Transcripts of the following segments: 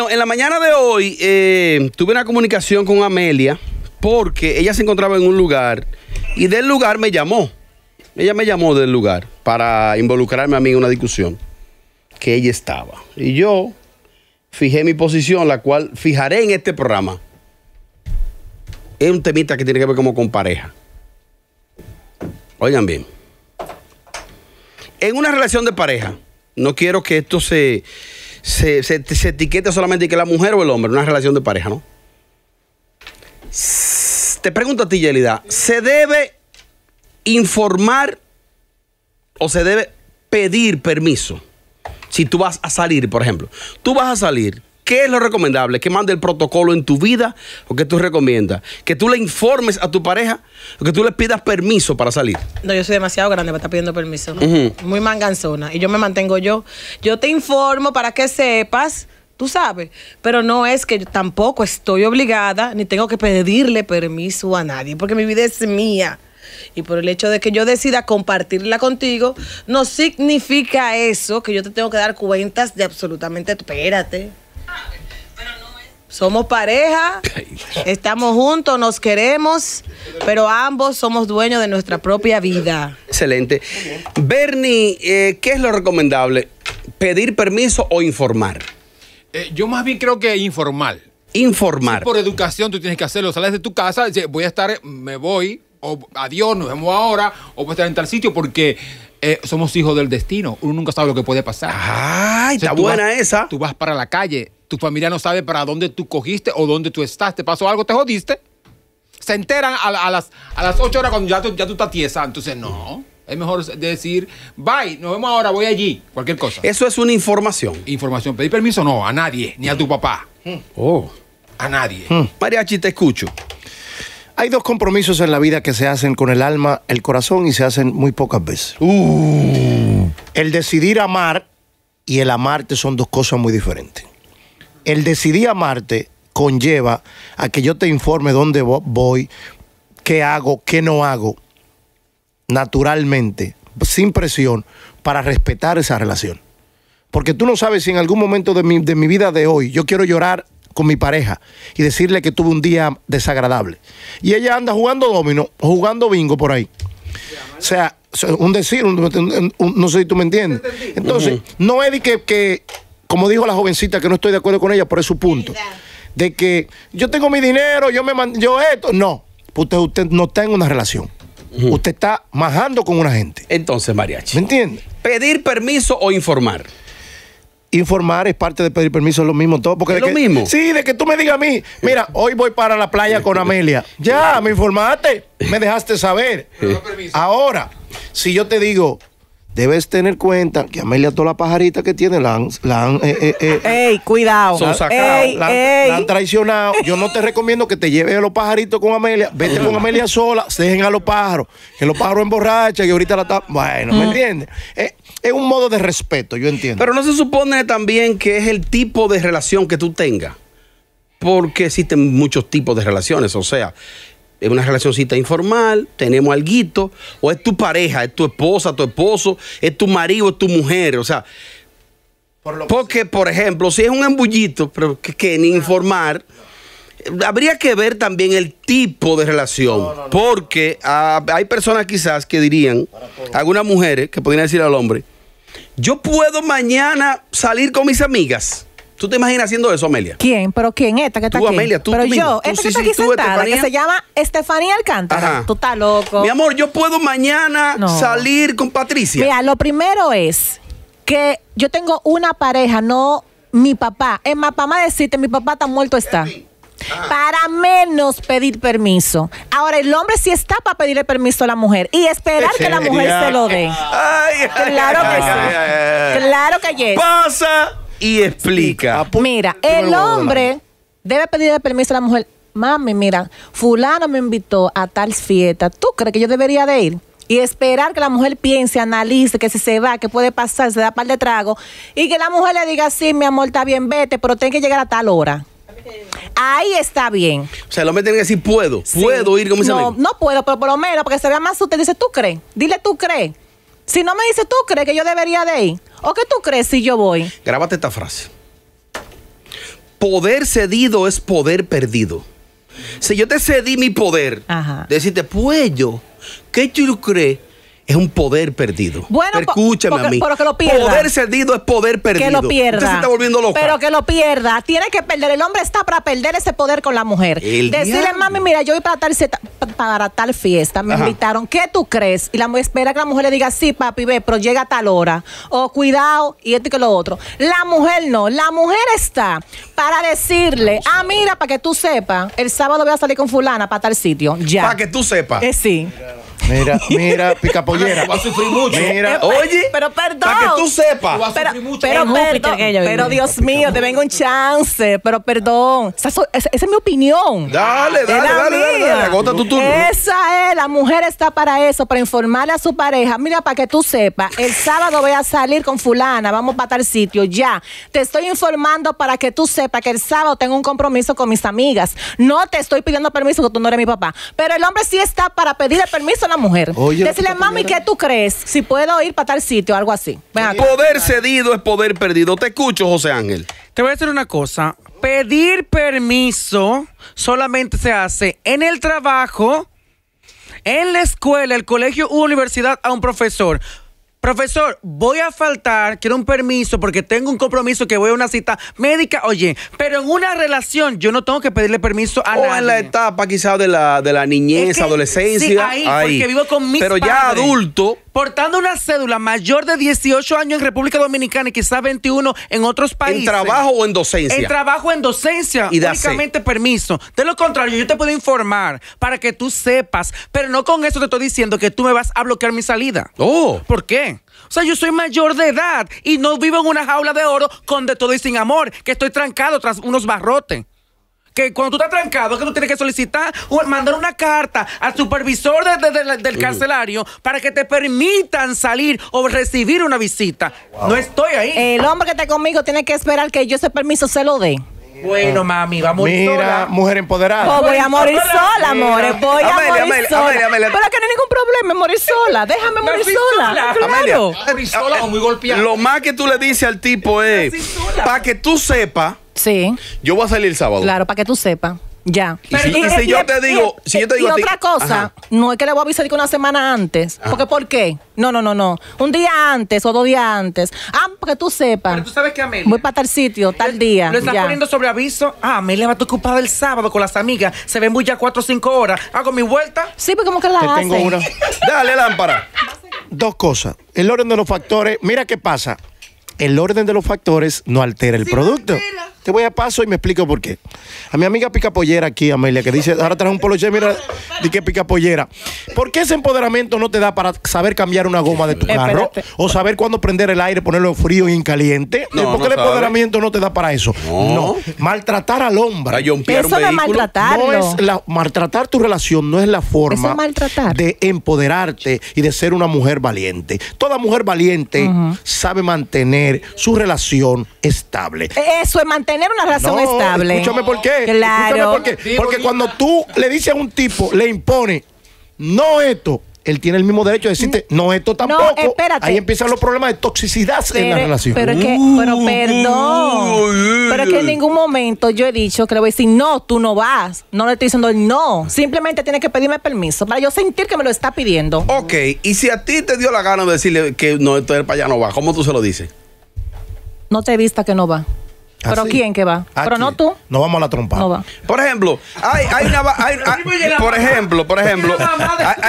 Bueno, en la mañana de hoy tuve una comunicación con Amelia porque ella se encontraba en un lugar y del lugar me llamó. Ella me llamó del lugar para involucrarme a mí en una discusión que ella estaba. Y yo fijé mi posición, la cual fijaré en este programa. Es un temita que tiene que ver como con pareja. Oigan bien. En una relación de pareja, no quiero que esto se etiquete solamente que la mujer o el hombre, una relación de pareja, ¿no? Te pregunto a ti, Yelida, ¿se debe informar o se debe pedir permiso? Si tú vas a salir, por ejemplo, tú vas a salir, ¿qué es lo recomendable? ¿Que mande el protocolo en tu vida? ¿O qué tú recomiendas? ¿Que tú le informes a tu pareja? ¿O que tú le pidas permiso para salir? No, yo soy demasiado grande para estar pidiendo permiso. Muy manganzona. Y yo me mantengo yo. Yo te informo para que sepas, tú sabes. Pero no es que yo tampoco estoy obligada ni tengo que pedirle permiso a nadie. Porque mi vida es mía. Y por el hecho de que yo decida compartirla contigo, no significa eso que yo te tengo que dar cuentas de absolutamente... Espérate. Somos pareja, estamos juntos, nos queremos, pero ambos somos dueños de nuestra propia vida. Excelente. Bernie, ¿qué es lo recomendable? ¿Pedir permiso o informar? Yo más bien creo que informal. Informar. Si por educación tú tienes que hacerlo. Sales de tu casa, voy a estar, me voy, o adiós, nos vemos ahora, o voy a estar en tal sitio porque... somos hijos del destino. Uno nunca sabe lo que puede pasar. ¡Ay, está buena esa! Tú vas para la calle, tu familia no sabe para dónde tú cogiste o dónde tú estás. Te pasó algo, te jodiste. Se enteran a las 8 horas cuando ya tú estás tiesa. Entonces, no. Es mejor decir, bye, nos vemos ahora, voy allí. Cualquier cosa. Eso es una información. Información. Pedir permiso no, a nadie, ni a tu papá. Oh. A nadie. Mariachi, te escucho. Hay dos compromisos en la vida que se hacen con el alma, el corazón, y se hacen muy pocas veces. El decidir amar y el amarte son dos cosas muy diferentes. El decidir amarte conlleva a que yo te informe dónde voy, qué hago, qué no hago, naturalmente, sin presión, para respetar esa relación. Porque tú no sabes si en algún momento de mi vida de hoy yo quiero llorar con mi pareja y decirle que tuve un día desagradable. Y ella anda jugando dominó, jugando bingo por ahí. O sea, un decir, no sé si tú me entiendes. Entonces, no es de que, como dijo la jovencita, que no estoy de acuerdo con ella, pero es su punto. De que yo tengo mi dinero, yo esto. No, usted no está en una relación. Usted está majando con una gente. Entonces, Mariachi, ¿me entiendes? ¿Pedir permiso o informar? Informar es parte de pedir permiso, es lo mismo todo. Porque ¿es lo mismo? Sí, de que tú me digas a mí, mira, hoy voy para la playa con Amelia. Ya, me informaste, me dejaste saber. Ahora, si yo te digo, debes tener cuenta que Amelia toda la pajarita que tiene ¡ey, cuidado! Son sacados. La han traicionado. Yo no te recomiendo que te lleves a los pajaritos con Amelia. Vete con Amelia sola, se dejen a los pájaros. Que los pájaros emborrachan, que ahorita la está... Bueno, ¿me entiendes? Es un modo de respeto, yo entiendo. Pero no se supone también que es el tipo de relación que tú tengas. Porque existen muchos tipos de relaciones. O sea, es una relacioncita informal, tenemos alguito, o es tu pareja, es tu esposa, tu esposo, es tu marido, es tu mujer. O sea, porque, por ejemplo, si es un embullito, pero que ni informar... Habría que ver también el tipo de relación, porque hay personas quizás que dirían, algunas mujeres que podrían decir al hombre, yo puedo mañana salir con mis amigas. ¿Tú te imaginas haciendo eso, Amelia? ¿Quién? ¿Pero quién? ¿Esta que está aquí? Tú, Amelia, tú. Pero yo, esta que está aquí sentada, que se llama Estefanía Alcántara. Ajá. Tú estás loco. Mi amor, yo puedo mañana salir con Patricia. Mira, lo primero es que yo tengo una pareja, no mi papá. Es más, para más decirte, mi papá tan muerto está. Para menos pedir permiso. Ahora, el hombre sí está para pedirle permiso a la mujer y esperar que la mujer se lo dé. Claro que sí. Claro que sí. Pasa y explica. Mira, el hombre debe pedirle permiso a la mujer. Mami, mira, fulano me invitó a tal fiesta. ¿Tú crees que yo debería de ir? Y esperar que la mujer piense, analice, que si se va, que puede pasar, se da par de trago. Y que la mujer le diga, sí, mi amor, está bien, vete, pero tiene que llegar a tal hora. Ahí está bien. O sea, el hombre tiene que decir, puedo ir con mis amigos. No puedo, pero por lo menos, porque se vea más usted. Dice, ¿tú crees? Dile, ¿tú crees? Si no me dice, ¿tú crees que yo debería de ir? ¿O qué tú crees si yo voy? Grábate esta frase. Poder cedido es poder perdido. Si yo te cedí mi poder, decirte, pues yo, ¿qué tú crees? Es un poder perdido. Bueno, escúchame a mí. Pero que lo pierda. Poder cedido es poder perdido. Que lo pierda. Usted se está volviendo loco. Pero que lo pierda. Tiene que perder. El hombre está para perder ese poder con la mujer. El decirle, diablo. Mami, mira, yo voy para tal fiesta. Me invitaron. ¿Qué tú crees? Y la mujer espera que la mujer le diga, sí, papi, ve, pero llega a tal hora. O cuidado, y esto y que lo otro. La mujer no. La mujer está para decirle, ah, mira, para que tú sepas, el sábado voy a salir con fulana para tal sitio. Ya. Para que tú sepas. Sí. Mira, mira, picapollera. Tú vas a sufrir mucho. Mira, oye, pero perdón. Para que tú sepas. Tú vas a sufrir mucho. Pero Dios mío, te vengo un chance. Pero perdón. Esa es mi opinión. Dale. Agota tu turno. Esa es, la mujer está para eso, para informarle a su pareja. Mira, para que tú sepas, el sábado voy a salir con fulana, vamos para tal sitio, ya. Te estoy informando para que tú sepas que el sábado tengo un compromiso con mis amigas. No te estoy pidiendo permiso, que tú no eres mi papá. Pero el hombre sí está para pedirle permiso a la mujer. Oye, decirle, mami, ¿qué tú crees? Si puedo ir para tal sitio, algo así. Poder cedido es poder perdido. Te escucho, José Ángel. Te voy a decir una cosa. Pedir permiso solamente se hace en el trabajo, en la escuela, el colegio u universidad a un profesor. Profesor, voy a faltar, quiero un permiso porque tengo un compromiso que voy a una cita médica. Oye, pero en una relación yo no tengo que pedirle permiso a nadie. O en la etapa quizás de la niñez, es que, adolescencia. Sí, ahí, porque vivo con mis padres. Pero ya adulto. Portando una cédula mayor de 18 años en República Dominicana y quizás 21 en otros países. ¿En trabajo o en docencia? En trabajo, en docencia. Y únicamente permiso. De lo contrario, yo te puedo informar para que tú sepas, pero no con eso te estoy diciendo que tú me vas a bloquear mi salida. Oh. ¿Por qué? O sea, yo soy mayor de edad y no vivo en una jaula de oro con de todo y sin amor, que estoy trancado tras unos barrotes. Que cuando tú estás trancado es que tú tienes que solicitar o mandar una carta al supervisor del carcelario para que te permitan salir o recibir una visita. Wow. No estoy ahí. El hombre que está conmigo tiene que esperar que yo ese permiso se lo dé. Bueno, mami, va a morir sola. Mira, mujer empoderada. Voy a morir sola, amores. Voy a morir sola. Pero que no hay ningún problema, morir sola. Déjame morir sola. Claro. Morir sola o muy golpeada. Lo más que tú le dices al tipo es, para que tú sepas, sí, yo voy a salir el sábado. Claro, para que tú sepas. Ya. Pero si yo te digo. Y otra cosa, no es que le voy a avisar que una semana antes. Porque ¿por qué? No. Un día antes o 2 días antes. Ah, porque tú sepas. Pero tú sabes que Amelia, voy para tal sitio, tal día. Lo estás poniendo sobre aviso. Ah, Amelia va a estar ocupada el sábado con las amigas. Se ven muy ya 4 o 5 horas. Hago mi vuelta. Sí, porque como que la hacen. Tengo una. Dale, lámpara. 2 cosas. El orden de los factores. Mira qué pasa. El orden de los factores no altera el producto. Altera. Te voy a paso y me explico por qué. A mi amiga picapollera aquí, Amelia, que dice, ahora traes un poloche, mira, di que picapollera. ¿Por qué ese empoderamiento no te da para saber cambiar una goma de tu carro? O saber cuándo prender el aire, ponerlo frío y en caliente. ¿Por qué el empoderamiento no te da para eso? No. Maltratar al hombre. Eso de maltratarlo. No es maltratar tu relación no es la forma de empoderarte y de ser una mujer valiente. Toda mujer valiente sabe mantener su relación estable. Eso es mantener una relación estable. Escúchame por qué. Claro. Escúchame por qué. Porque cuando tú le dices a un tipo, le impone, no esto, él tiene el mismo derecho de decirte, no esto tampoco. No, espérate. Ahí empiezan los problemas de toxicidad en la relación. Pero es que, pero es que en ningún momento yo he dicho que le voy a decir, no, tú no vas. No le estoy diciendo el no. Simplemente tiene que pedirme permiso para yo sentir que me lo está pidiendo. Ok, y si a ti te dio la gana de decirle que no, esto es para allá no va, ¿cómo tú se lo dices? No te vista que no va. ¿Pero quién que va? ¿Pero quién? No tú. No vamos a la trompa. No va. Por ejemplo, hay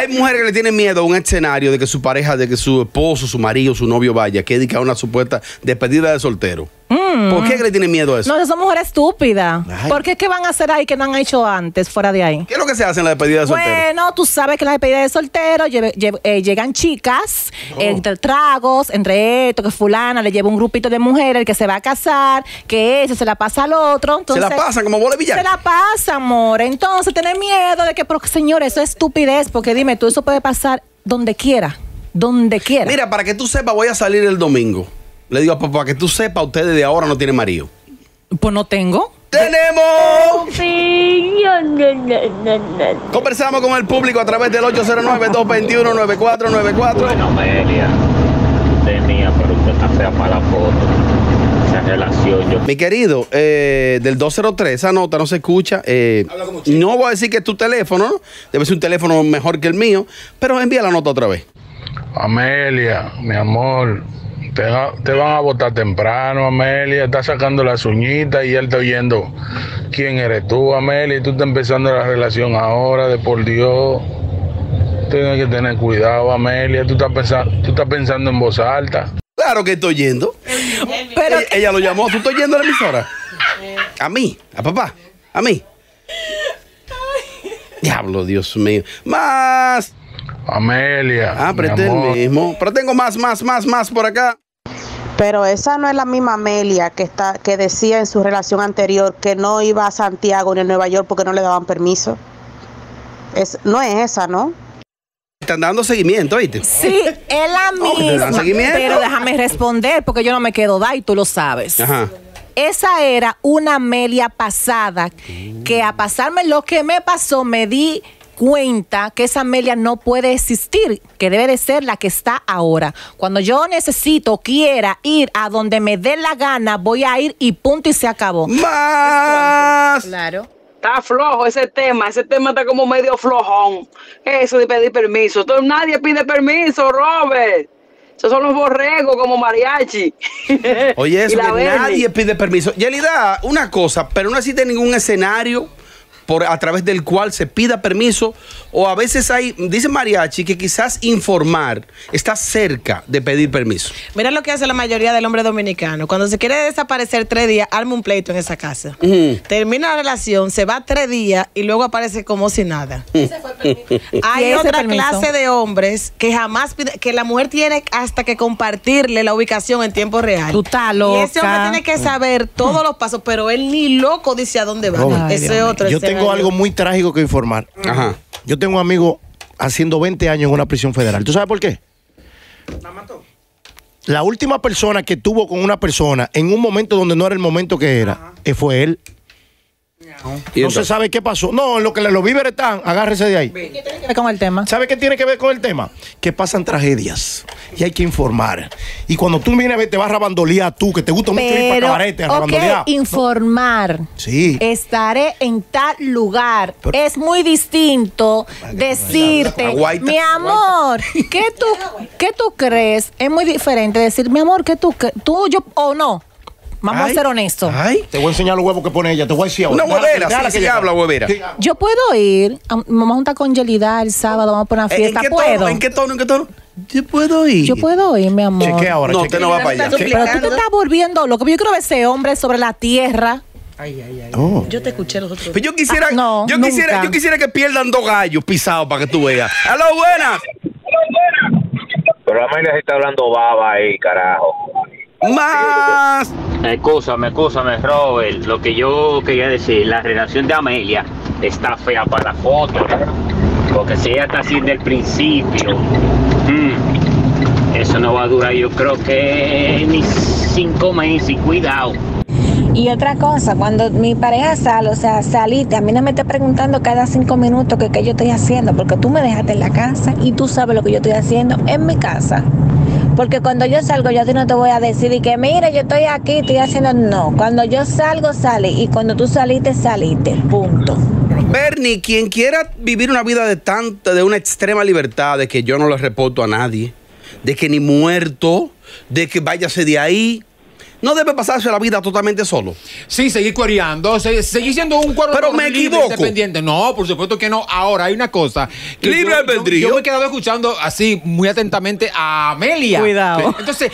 mujeres que le tienen miedo a un escenario de que su pareja, de que su esposo, su marido, su novio vaya, que dedica a una supuesta despedida de soltero. ¿Por qué le tienen miedo a eso? No, son mujeres estúpidas. ¿Por qué van a hacer ahí que no han hecho antes, fuera de ahí? ¿Qué es lo que se hace en la despedida de soltero? Bueno, tú sabes que en la despedida de soltero llegan chicas, entre tragos, entre esto, que fulana le lleva un grupito de mujeres, el que se va a casar, que ese se la pasa al otro. Entonces, se la pasan como bola de billar. Se la pasa, amor. Entonces, tener miedo de que, pero, señor, eso es estupidez, porque dime, tú eso puede pasar donde quiera, donde quiera. Mira, para que tú sepas, voy a salir el domingo. Le digo, papá, que tú sepas, ustedes de ahora no tienen marido. Pues no tengo. ¡Tenemos! Sí. Conversamos con el público a través del 809-221-9494. Bueno, Amelia, tenía, pero usted está fea para la foto. Esa relación yo... Mi querido, del 203, esa nota no se escucha. No voy a decir que es tu teléfono, ¿no? Debe ser un teléfono mejor que el mío, pero envía la nota otra vez. Amelia, mi amor, te van a votar temprano, Amelia. Está sacando las uñitas y él está oyendo quién eres tú, Amelia. Y tú estás empezando la relación ahora, de por Dios. Tienes que tener cuidado, Amelia. Tú estás pensando en voz alta. Claro que estoy oyendo. Pero ella lo llamó. ¿Tú estás oyendo a la emisora? A mí, a papá, a mí. Diablo, Dios mío. Más. Amelia. Ah, apreté el mismo. Pero tengo más por acá. Pero esa no es la misma Amelia que decía en su relación anterior que no iba a Santiago ni a Nueva York porque no le daban permiso. No es esa, ¿no? Están dando seguimiento, ¿viste? Sí, es la misma. Pero déjame responder porque yo no me quedo da y tú lo sabes. Ajá. Esa era una Amelia pasada que a pasarme lo que me pasó me di cuenta que esa Amelia no puede existir, que debe de ser la que está ahora. Cuando yo necesito, quiera ir a donde me dé la gana, voy a ir y punto y se acabó. ¡Más! Claro. Está flojo ese tema está como medio flojón. Eso de pedir permiso. Entonces, nadie pide permiso, Robert. Esos son los borregos como mariachi. Oye, eso que nadie pide permiso. Yelida, una cosa, pero no existe ningún escenario a través del cual se pida permiso, o a veces hay, dice mariachi, que quizás informar está cerca de pedir permiso. Mira lo que hace la mayoría del hombre dominicano. Cuando se quiere desaparecer 3 días, arma un pleito en esa casa. Termina la relación, se va 3 días y luego aparece como si nada. Hay otra clase de hombres que jamás pide, que la mujer tiene hasta que compartirle la ubicación en tiempo real. Tú estás loca. Y ese hombre tiene que saber todos los pasos, pero él ni loco dice a dónde va. Ay, ese otro escenario. Tengo algo muy trágico que informar. Ajá. Yo tengo un amigo haciendo 20 años en una prisión federal. ¿Tú sabes por qué? ¿La mató? La última persona que tuvo con una persona en un momento donde no era el momento que era, fue él. No se sabe qué pasó. No, en lo que los víveres están, agárrese de ahí. ¿Qué tiene que ver con el tema? ¿Sabe qué tiene que ver con el tema? Que pasan tragedias y hay que informar. Y cuando tú vienes a ver, te vas a rabandolear tú, que te gusta mucho ir para cabarete, a rabandolear. Informar. Sí. Estaré en tal lugar. Pero es muy distinto decirte, mi amor, ¿qué tú crees? Es muy diferente decir, mi amor, ¿qué tú crees? Tú, yo, o no. Vamos a ser honestos. Te voy a enseñar los huevos que pone ella. Te voy a decir ahora. Una huevera. Sí, habla huevera. Yo puedo ir. Vamos a juntar con Yelida el sábado. Vamos a poner una fiesta. ¿Puedo? ¿En qué tono? Yo puedo ir. Yo puedo ir, mi amor. Chequea ahora. No, usted no va para allá. Pero tú te estás volviendo loco. Yo quiero ver ese hombre sobre la tierra. Yo te escuché los otros. Pero yo quisiera, yo quisiera que pierdan 2 gallos pisados para que tú veas. ¡Aló, buenas! Pero Amelia se está hablando baba ahí, carajo. Más. Escúchame, Robert. Lo que yo quería decir, la relación de Amelia está fea para la foto, porque si ella está así del principio, eso no va a durar, yo creo que ni 5 meses, cuidado. Y otra cosa, cuando mi pareja sale, o sea, saliste, a mí no me está preguntando cada 5 minutos que qué yo estoy haciendo, porque tú me dejaste en la casa y tú sabes lo que yo estoy haciendo en mi casa. Porque cuando yo salgo, yo a ti no te voy a decir y que mira, yo estoy aquí, estoy haciendo... No, cuando yo salgo, salí. Y cuando tú saliste, saliste. Punto. Bernie, quien quiera vivir una vida de una extrema libertad, de que yo no le reporto a nadie, de que ni muerto, de que váyase de ahí... No debe pasarse la vida totalmente solo. Sí, seguir cuereando, seguir siendo un cuerpo. Pero me equivoco. Independiente. No, por supuesto que no. Ahora, hay una cosa. Libre albedrío. Yo me he quedado escuchando así muy atentamente a Amelia. Cuidado. Entonces,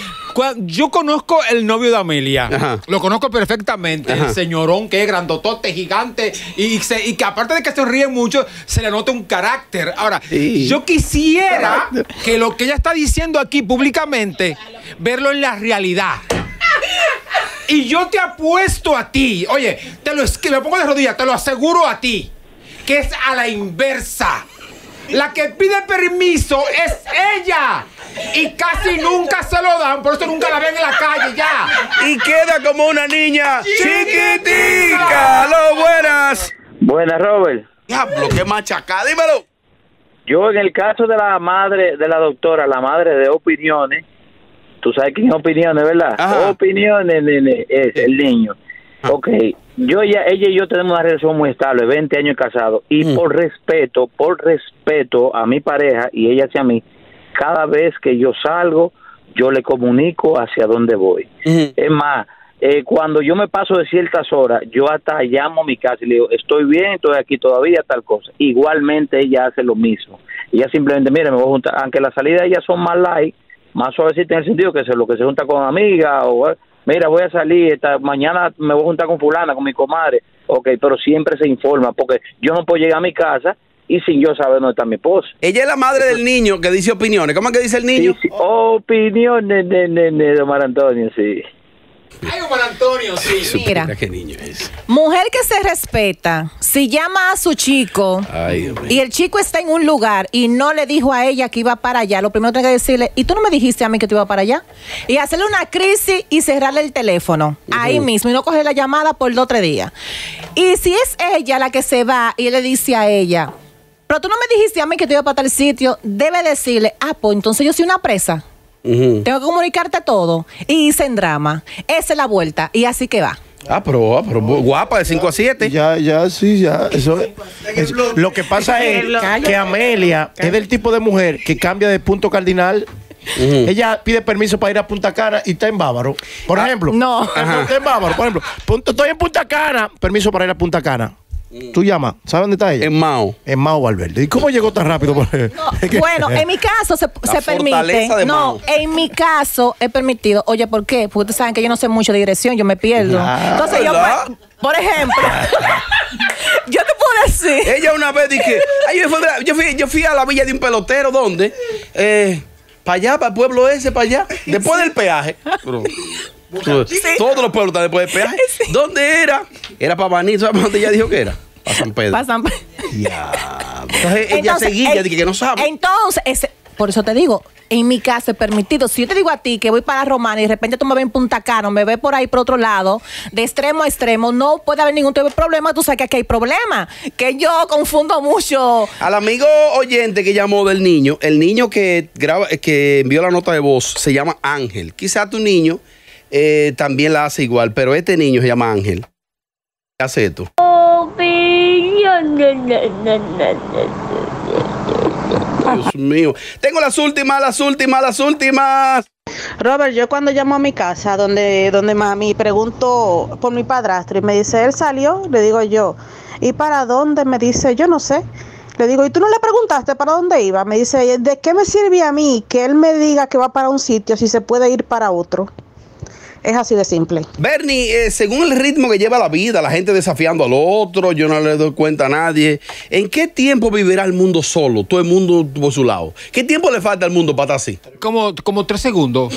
yo conozco el novio de Amelia. Ajá. Lo conozco perfectamente. Ajá. El señorón que es grandotote, gigante. Y que aparte de que se ríe mucho, se le nota un carácter. Ahora, sí, yo quisiera que lo que ella está diciendo aquí públicamente, verlo en la realidad. Y yo te apuesto a ti, oye, me pongo de rodillas, te lo aseguro a ti, que es a la inversa. La que pide permiso es ella. Y casi nunca se lo dan, por eso nunca la ven en la calle ya. Y queda como una niña chiquitica. ¡Aló, buenas! Buenas, Robert. Diablo, qué machacá, dímelo. Yo en el caso de la madre de la doctora, la madre de opiniones, Tú sabes que es opiniones, ¿verdad? Ajá. Opiniones, nene, es el niño. Ajá. Ok, ella y yo tenemos una relación muy estable, 20 años casados, y por respeto a mi pareja y ella hacia mí, cada vez que yo salgo, yo le comunico hacia dónde voy. Uh-huh. Es más, cuando yo me paso de ciertas horas, yo hasta llamo a mi casa y le digo, estoy bien, estoy aquí todavía, tal cosa. Igualmente ella hace lo mismo. Ella simplemente, mire, me voy a juntar, aunque las salidas de ella son más light, más suavecita en el sentido que se junta con amigas, o mira, voy a salir, mañana me voy a juntar con fulana, con mi comadre. Ok, pero siempre se informa, porque yo no puedo llegar a mi casa y sin yo saber dónde está mi esposa. Ella es la madre del niño que dice opiniones. ¿Cómo es que dice el niño? Sí. Opiniones de Omar Antonio, sí. Ay, Omar Antonio, sí. Mira, qué niño es. Mujer que se respeta, si llama a su chico, ay, y el chico está en un lugar y no le dijo a ella que iba para allá, lo primero que hay que decirle, ¿y tú no me dijiste a mí que tú ibas para allá? Y hacerle una crisis y cerrarle el teléfono, uh-huh, ahí mismo, y no coger la llamada por 2 o 3 días. Y si es ella la que se va y le dice a ella, pero tú no me dijiste a mí que te iba para tal sitio, debe decirle, pues entonces yo soy una presa. Uh-huh. Tengo que comunicarte todo. Y dicen drama. Esa es la vuelta. Y así que va. Pero guapa, de 5 a 7. Ya, sí. Eso, lo que pasa es que Amelia es del tipo de mujer que cambia de punto cardinal. Uh-huh. Ella pide permiso para ir a Punta Cana y está en Bávaro. Por ejemplo. No. Está en Bávaro, por ejemplo. Estoy en Punta Cana. Permiso para ir a Punta Cana. Tú llamas, ¿sabes dónde está ella? En Mao Valverde. ¿Y cómo llegó tan rápido? No, bueno, en mi caso se permite. No, en mi caso es permitido. Oye, ¿por qué? Porque ustedes saben que yo no sé mucho de dirección, yo me pierdo. Entonces ¿verdad? Yo, por ejemplo, yo te puedo decir. Ella una vez dije, yo fui a la villa de un pelotero, ¿dónde? Para allá, para el pueblo ese, para allá. Después del peaje. Sí. Todos los pueblos están después del peaje. Sí. ¿Dónde era? Era para Baní, ¿sabes dónde ella dijo que era? Para San Pedro. Entonces ella seguía, dije que no sabe. Entonces, por eso te digo, en mi caso es permitido. Si yo te digo a ti que voy para La Romana y de repente tú me ves en Punta Cana, me ves por ahí por otro lado, de extremo a extremo, no puede haber ningún tipo de problema. Tú sabes que aquí hay problema, que yo confundo mucho. Al amigo oyente que llamó del niño, el niño que envió la nota de voz se llama Ángel. Quizá tu niño también la hace igual, pero este niño se llama Ángel. Hace esto. Dios mío. Tengo las últimas. Robert, yo cuando llamo a mi casa, donde mami, pregunto por mi padrastro y me dice, él salió, le digo yo, ¿y para dónde? Me dice, yo no sé. Le digo, ¿y tú no le preguntaste para dónde iba? Me dice, ¿de qué me sirve a mí que él me diga que va para un sitio si se puede ir para otro? Es así de simple. Bernie, según el ritmo que lleva la vida, la gente desafiando al otro, yo no le doy cuenta a nadie. ¿En qué tiempo vivirá el mundo solo? Todo el mundo por su lado. ¿Qué tiempo le falta al mundo para estar así? Como 3 segundos.